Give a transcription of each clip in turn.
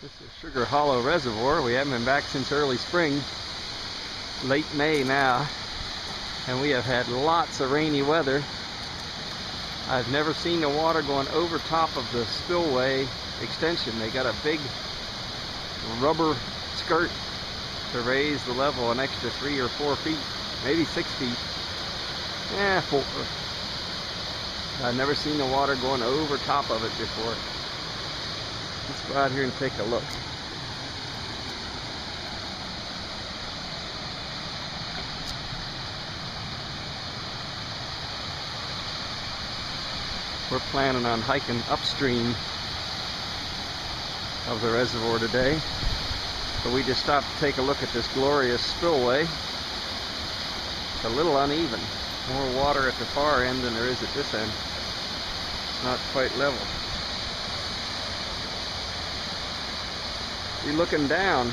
This is Sugar Hollow Reservoir. We haven't been back since early spring, late May now, and we have had lots of rainy weather. I've never seen the water going over top of the spillway extension. They got a big rubber skirt to raise the level an extra 3 or 4 feet, maybe 6 feet. Yeah, 4. I've never seen the water going over top of it before. Let's go out here and take a look. We're planning on hiking upstream of the reservoir today, but we just stopped to take a look at this glorious spillway. It's a little uneven. More water at the far end than there is at this end. It's not quite level. You're looking down.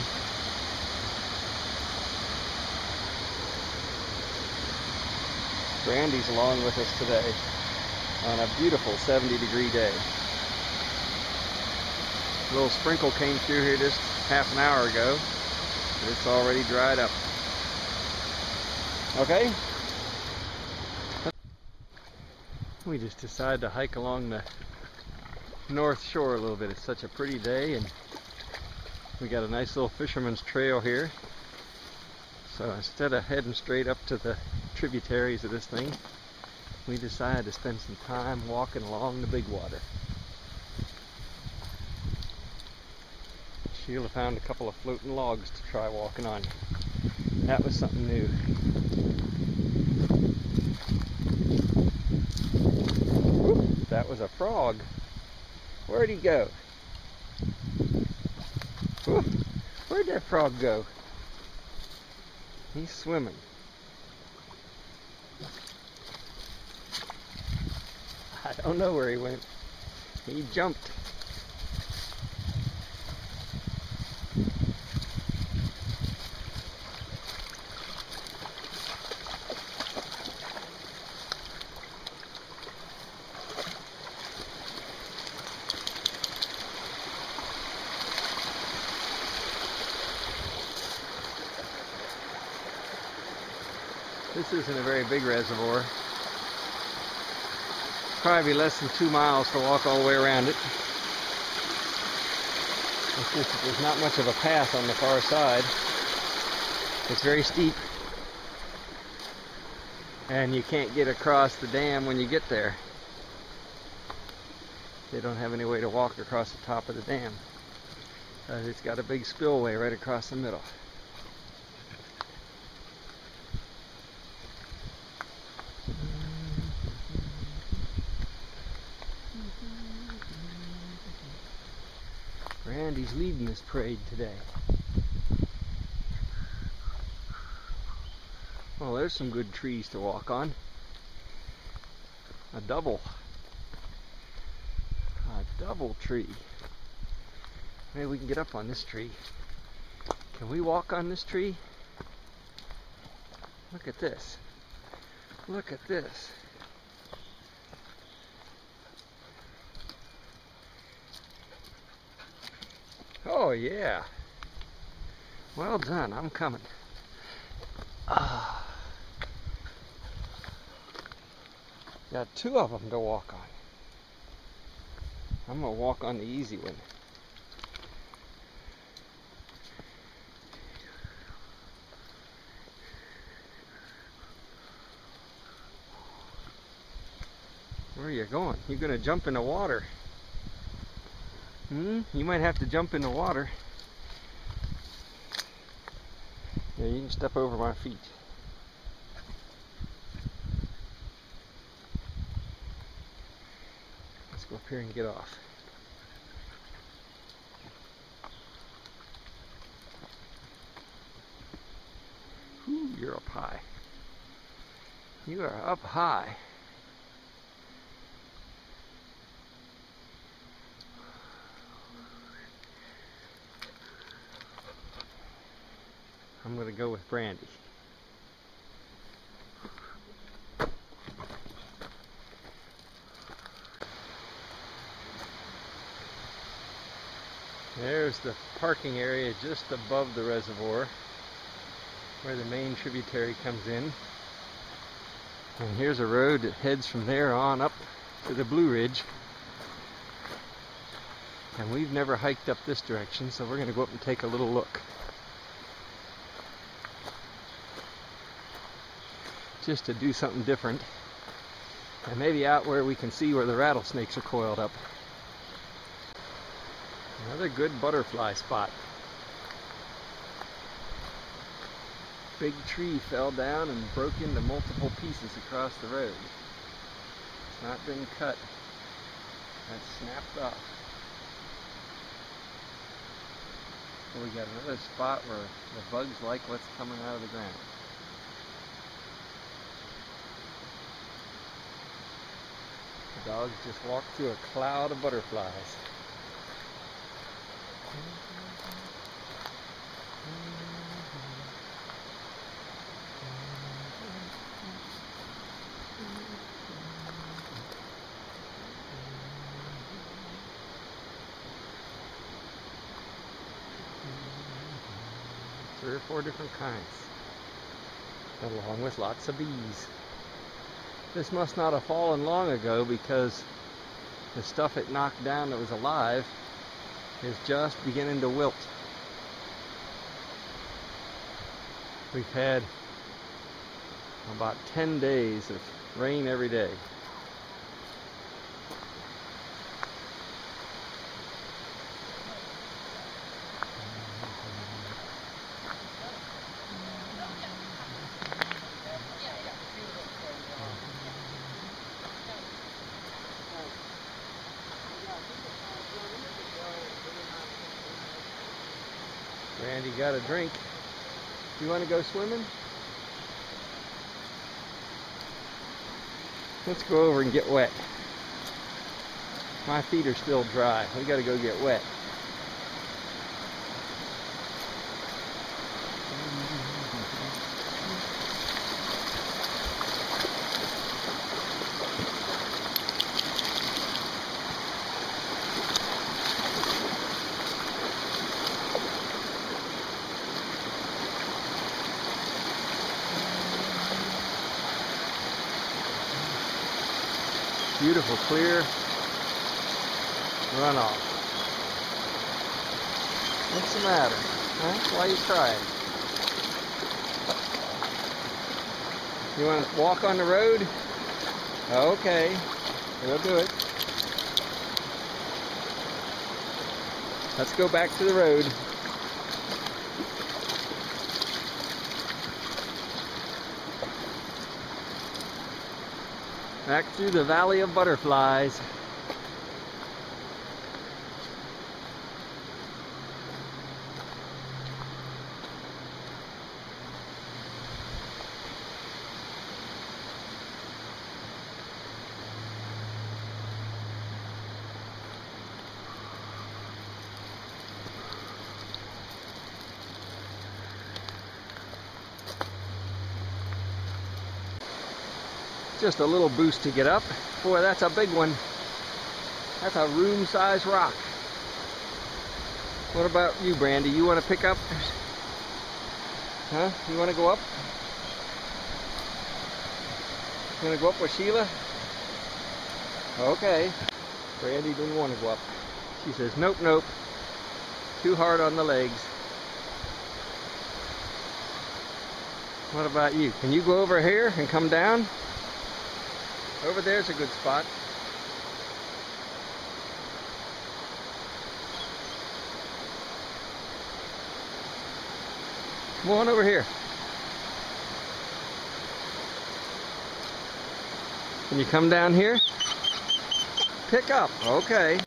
Brandy's along with us today on a beautiful 70-degree day. A little sprinkle came through here just half an hour ago, but it's already dried up. Okay? We just decided to hike along the north shore a little bit. It's such a pretty day, and we got a nice little fisherman's trail here. So instead of heading straight up to the tributaries of this thing, we decided to spend some time walking along the big water. Sheila found a couple of floating logs to try walking on. That was something new. Whoop, that was a frog. Where'd he go? Whoop, where'd that frog go? He's swimming. I don't know where he went. He jumped. This isn't a very big reservoir. Probably less than 2 miles to walk all the way around it. It's just, there's not much of a path on the far side. It's very steep, and you can't get across the dam when you get there. They don't have any way to walk across the top of the dam. It's got a big spillway right across the middle. Brandy's leading this parade today. Well, there's some good trees to walk on. A double tree. Maybe we can get up on this tree. Can we walk on this tree? Look at this. Look at this. Oh yeah, well done, I'm coming. Got 2 of them to walk on. I'm gonna walk on the easy one. Where are you going? You're gonna jump in the water. You might have to jump in the water. Yeah, you can step over my feet. Let's go up here and get off. Ooh, you're up high. You are up high. I'm going to go with Brandy. There's the parking area just above the reservoir where the main tributary comes in. And here's a road that heads from there on up to the Blue Ridge. And we've never hiked up this direction, so we're going to go up and take a little look. Just to do something different. And maybe out where we can see where the rattlesnakes are coiled up. Another good butterfly spot. Big tree fell down and broke into multiple pieces across the road. It's not been cut. That's snapped off. So we got another spot where the bugs like what's coming out of the ground. The dogs just walked through a cloud of butterflies. Three or four different kinds, along with lots of bees. This must not have fallen long ago, because the stuff it knocked down that was alive is just beginning to wilt. We've had about 10 days of rain every day. Brandy got a drink. You want to go swimming? Let's go over and get wet. My feet are still dry. We got to go get wet. Beautiful, clear runoff. What's the matter? Huh? Why are you crying? You want to walk on the road? Okay, we'll do it. Let's go back to the road. Back through the Valley of Butterflies. Just a little boost to get up. Boy, that's a big one. That's a room-sized rock. What about you, Brandy? You want to pick up? Huh? You want to go up? You want to go up with Sheila? Okay. Brandy didn't want to go up. She says, nope, nope. Too hard on the legs. What about you? Can you go over here and come down? Over there's a good spot. Come on over here. Can you come down here? Pick up, okay.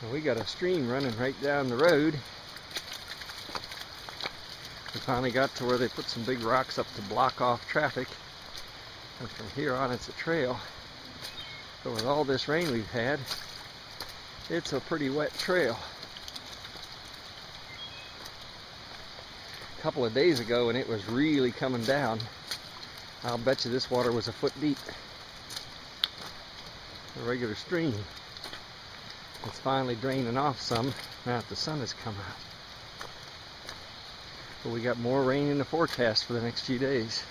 Well, we got a stream running right down the road. We finally got to where they put some big rocks up to block off traffic. And from here on it's a trail, but with all this rain we've had, it's a pretty wet trail. A couple of days ago when it was really coming down, I'll bet you this water was a foot deep. A regular stream. It's finally draining off some now that the sun has come out. But we got more rain in the forecast for the next few days.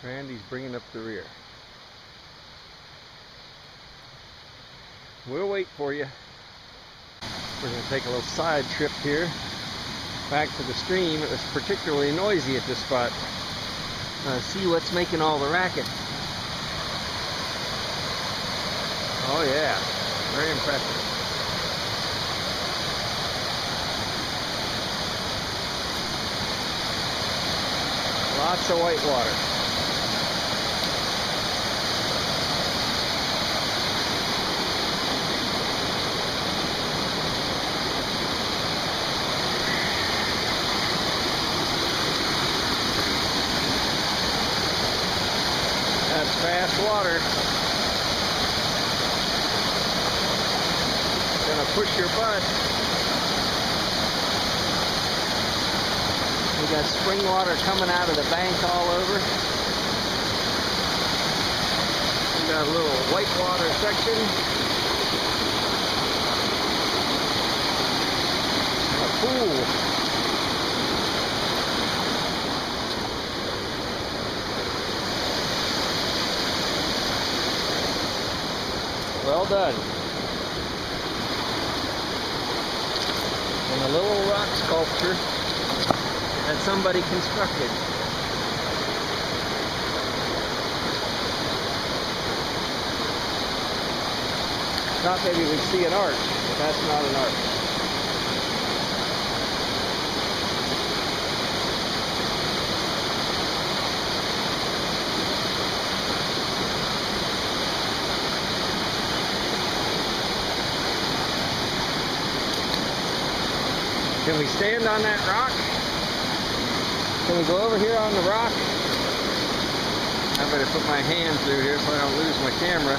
Brandy's bringing up the rear. We'll wait for you. We're going to take a little side trip here back to the stream. It was particularly noisy at this spot. See what's making all the racket. Oh yeah, very impressive. Lots of white water. Fast water. Gonna push your butt. We got spring water coming out of the bank all over. We got a little white water section. A pool. Well done. And a little rock sculpture that somebody constructed. Thought maybe we'd see an arch, but that's not an arch. Can we stand on that rock? Can we go over here on the rock? I better put my hand through here so I don't lose my camera.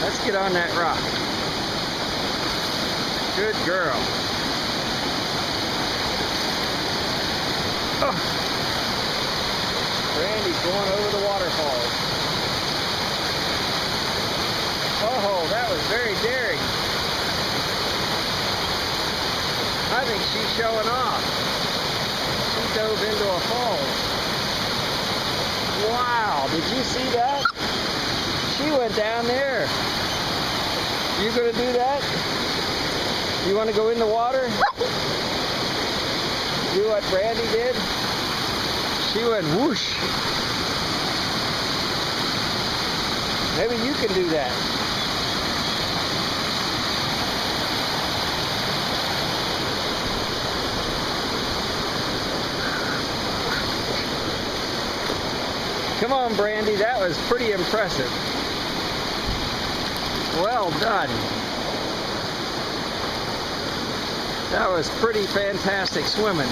Let's get on that rock. Good girl. Oh. Brandy's going over the waterfalls. Oh, that was very daring. I think she's showing off. She dove into a fall. Wow, did you see that? She went down there. You gonna do that? You wanna go in the water? Do what Brandy did? She went whoosh. Maybe you can do that. Come on, Brandy, that was pretty impressive. Well done. That was pretty fantastic swimming.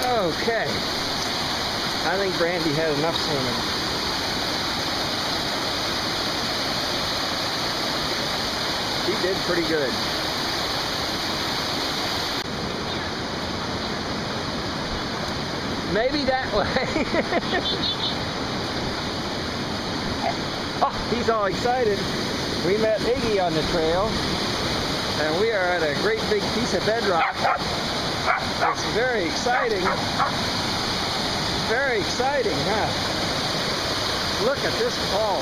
Okay. I think Brandy had enough swimming. She did pretty good. Maybe that way. Oh, he's all excited. We met Iggy on the trail, and we are at a great big piece of bedrock. It's very exciting. Very exciting, huh? Look at this fall.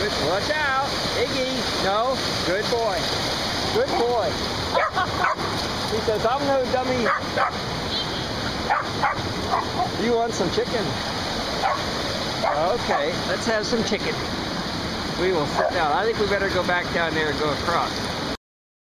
Good, watch out, Iggy. No, good boy. Good boy. He says, I'm no dummy. You want some chicken? Okay, let's have some chicken. We will sit down. I think we better go back down there and go across.